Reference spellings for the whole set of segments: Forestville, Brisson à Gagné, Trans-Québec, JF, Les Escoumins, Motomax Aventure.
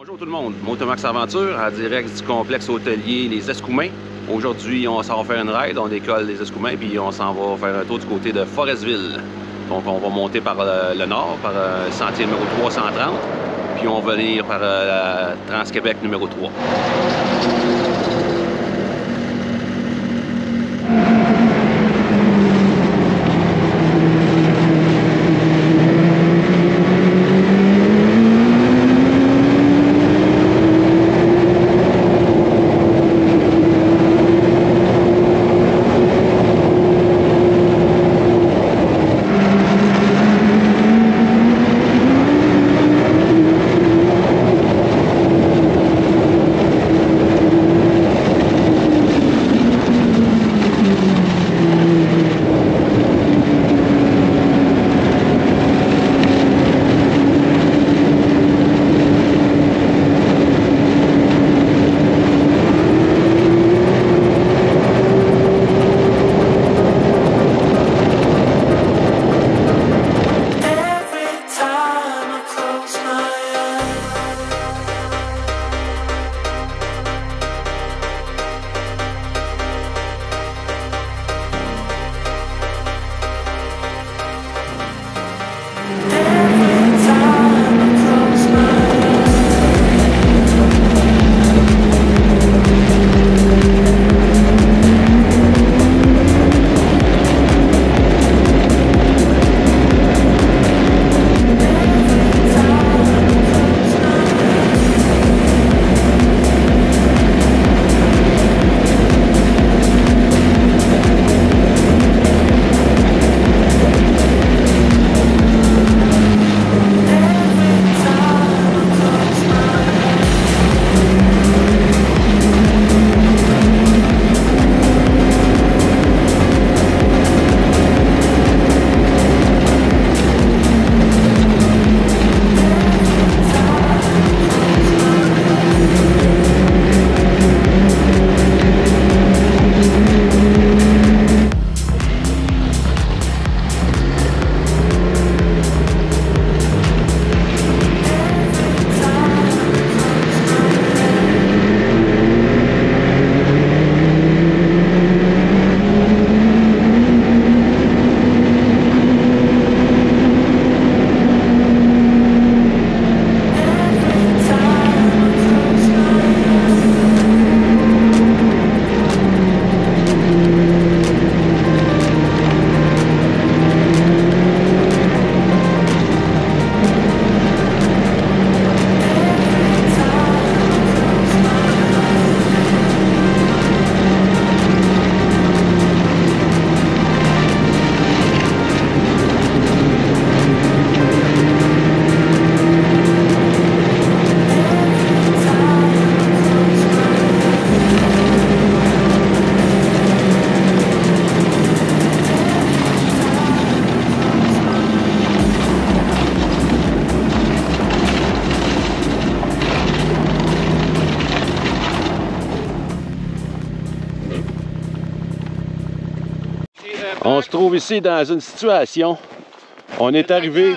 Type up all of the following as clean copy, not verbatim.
Bonjour tout le monde, Motomax Aventure en direct du complexe hôtelier Les Escoumins. Aujourd'hui, on s'en va faire une ride, on décolle Les Escoumins puis on s'en va faire un tour du côté de Forestville. Donc on va monter par le nord, par le sentier numéro 330, puis on va venir par la Trans-Québec numéro 3. On se trouve ici dans une situation, on est arrivé,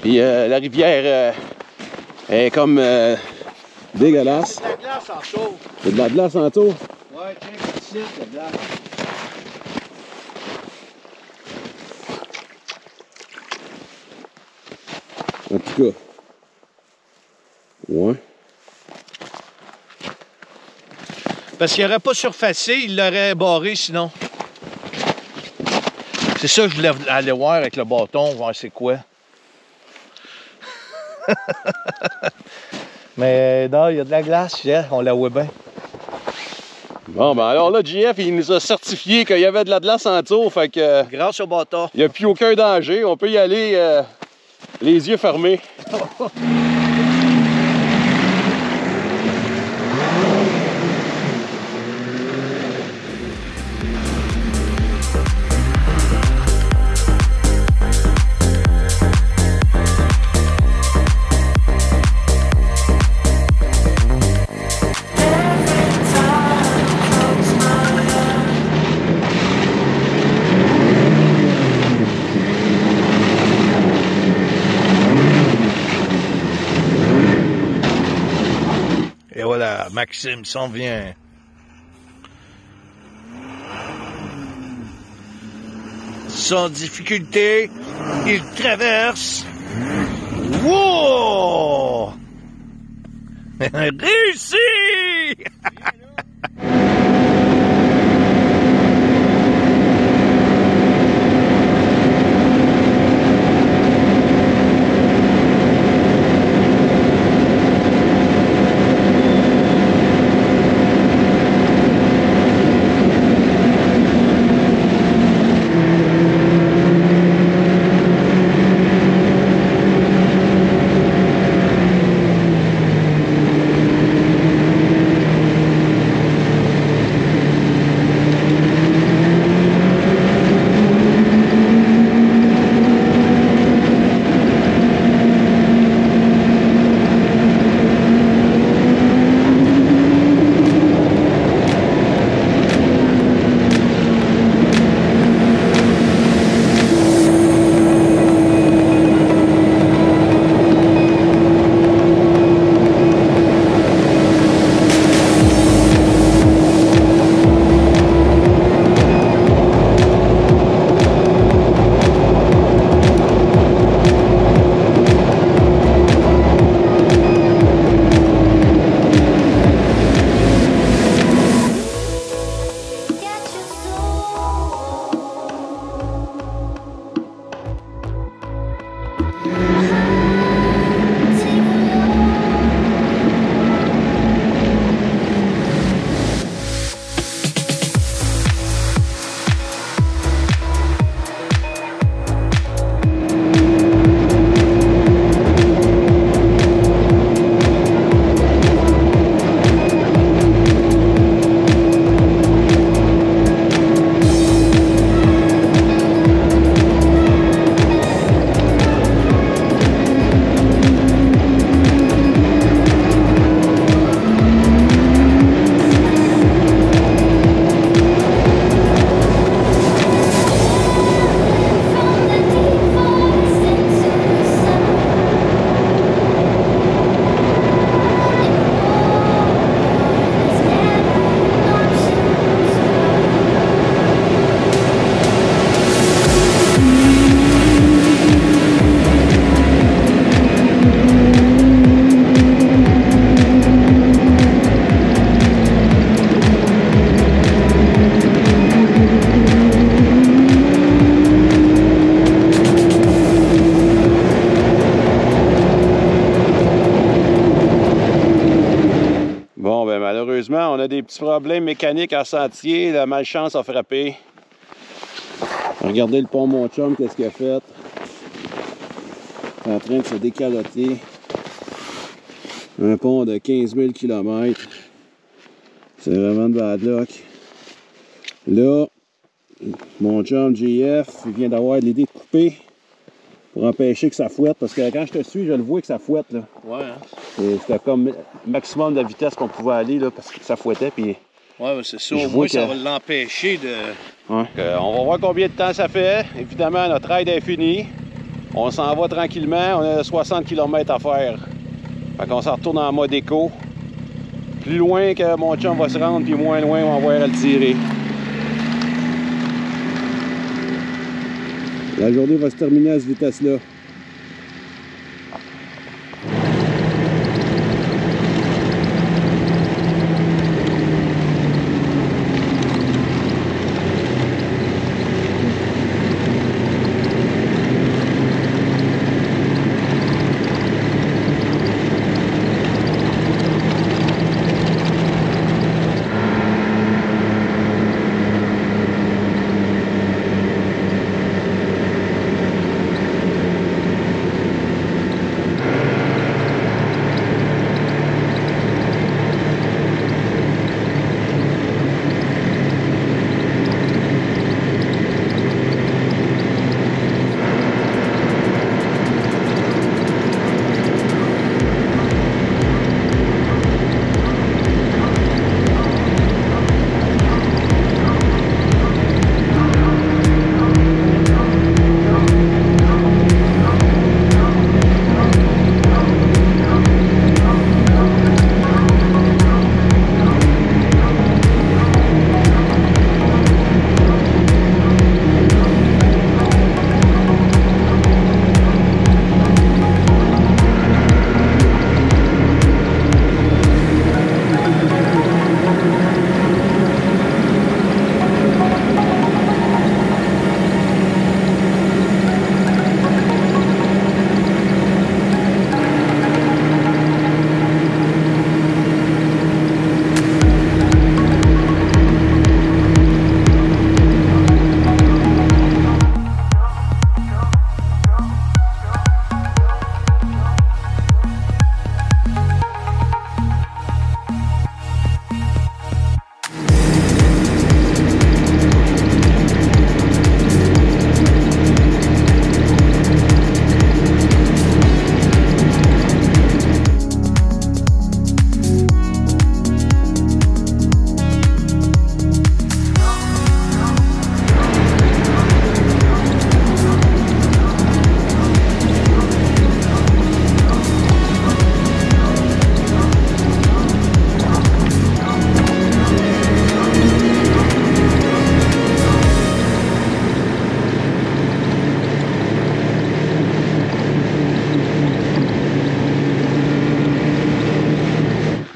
puis la rivière est comme dégueulasse. Il y a de la glace en tour. Il y a de la glace en tour? Ouais, tiens, c'est ici, de la glace. En tout cas, ouais. Parce qu'il n'aurait pas surfacé, il l'aurait barré sinon. C'est ça que je voulais aller voir avec le bâton, voir c'est quoi. Mais non, il y a de la glace, yeah, on la voit bien. Bon, ben alors là, JF, il nous a certifié qu'il y avait de la glace en tour, fait que... Grâce au bâton. Il n'y a plus aucun danger, on peut y aller les yeux fermés. Et voilà, Maxime s'en vient. Sans difficulté, il traverse. Wow! Réussi! Malheureusement, on a des petits problèmes mécaniques à sentier. La malchance a frappé. Regardez le pont Mon Chum, qu'est-ce qu'il a fait. Il est en train de se décaloter. Un pont de 15 000 km. C'est vraiment de bad luck. Là, mon chum JF, il vient d'avoir l'idée de couper pour empêcher que ça fouette. Parce que quand je te suis, je le vois que ça fouette. Là. Ouais, hein? C'était comme maximum de la vitesse qu'on pouvait aller là, parce que ça fouettait. Puis ouais, c'est sûr, au moins ça va l'empêcher de... Ouais. On va voir combien de temps ça fait. Évidemment, notre ride est fini. On s'en va tranquillement. On a 60 km à faire. Fait qu'on s'en retourne en mode éco. Plus loin que mon chum va se rendre, puis moins loin, on va le tirer. La journée va se terminer à cette vitesse-là.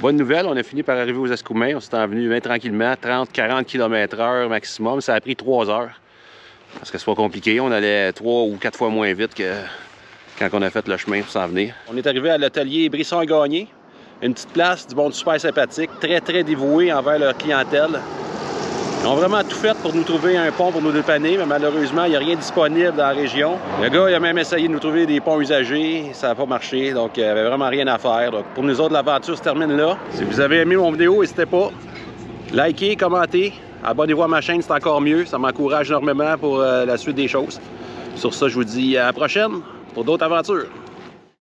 Bonne nouvelle, on a fini par arriver aux Escoumins. On s'est envenu bien tranquillement, 30-40 km/h maximum. Ça a pris 3 heures. Parce que c'est pas compliqué, on allait 3 ou 4 fois moins vite que quand on a fait le chemin pour s'en venir. On est arrivé à l'atelier Brisson à Gagné. Une petite place, du monde super sympathique, très dévoué envers leur clientèle. Ils ont vraiment tout fait pour nous trouver un pont pour nous dépanner, mais malheureusement, il n'y a rien disponible dans la région. Le gars, il a même essayé de nous trouver des ponts usagés, ça n'a pas marché, donc il n'y avait vraiment rien à faire. Donc, pour nous autres, l'aventure se termine là. Si vous avez aimé mon vidéo, n'hésitez pas. Likez, commentez, abonnez-vous à ma chaîne, c'est encore mieux. Ça m'encourage énormément pour la suite des choses. Sur ça, je vous dis à la prochaine pour d'autres aventures.